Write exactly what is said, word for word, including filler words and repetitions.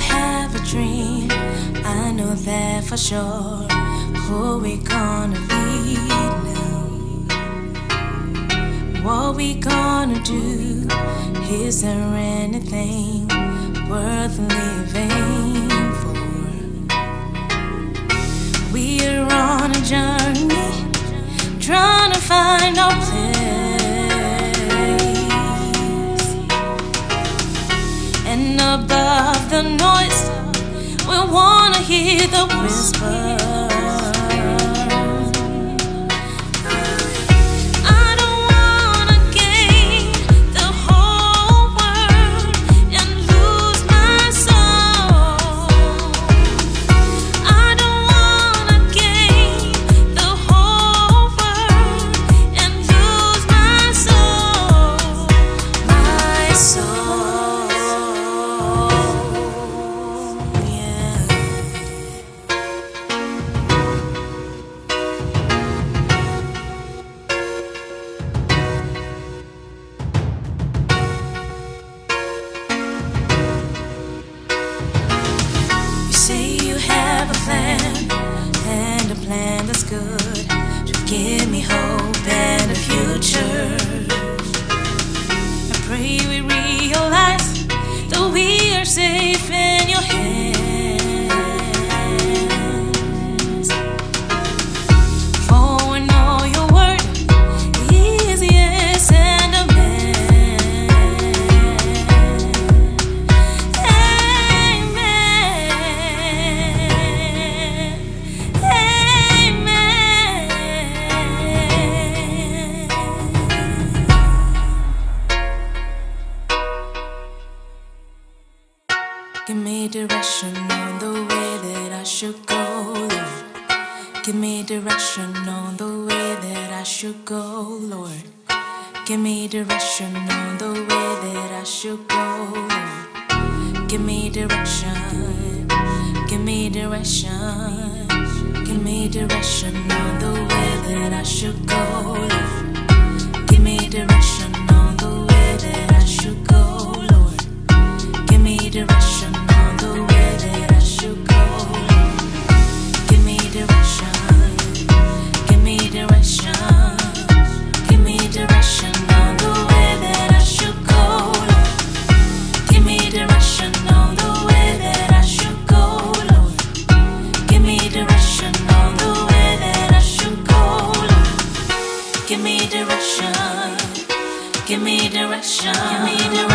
have a dream, I know that for sure. Who we gonna be now? What we gonna do? Is there anything worth living for? We are on a journey, trying to find our place, and above the noise we wanna hear the whisper. A plan, and a plan that's good to give me hope and a future. I pray we realize that we are safe in your hands. For I know your word is yes and amen. Give me direction on the way that I should go, Lord. Give me direction on the way that I should go, Lord. Give me direction on the way that I should go, Lord. Give me direction. Give me direction. Give me direction on the way that I should go, Lord. Give me direction on the way that I should go, Lord. Give me direction. Give me direction, give me direction, give me direction.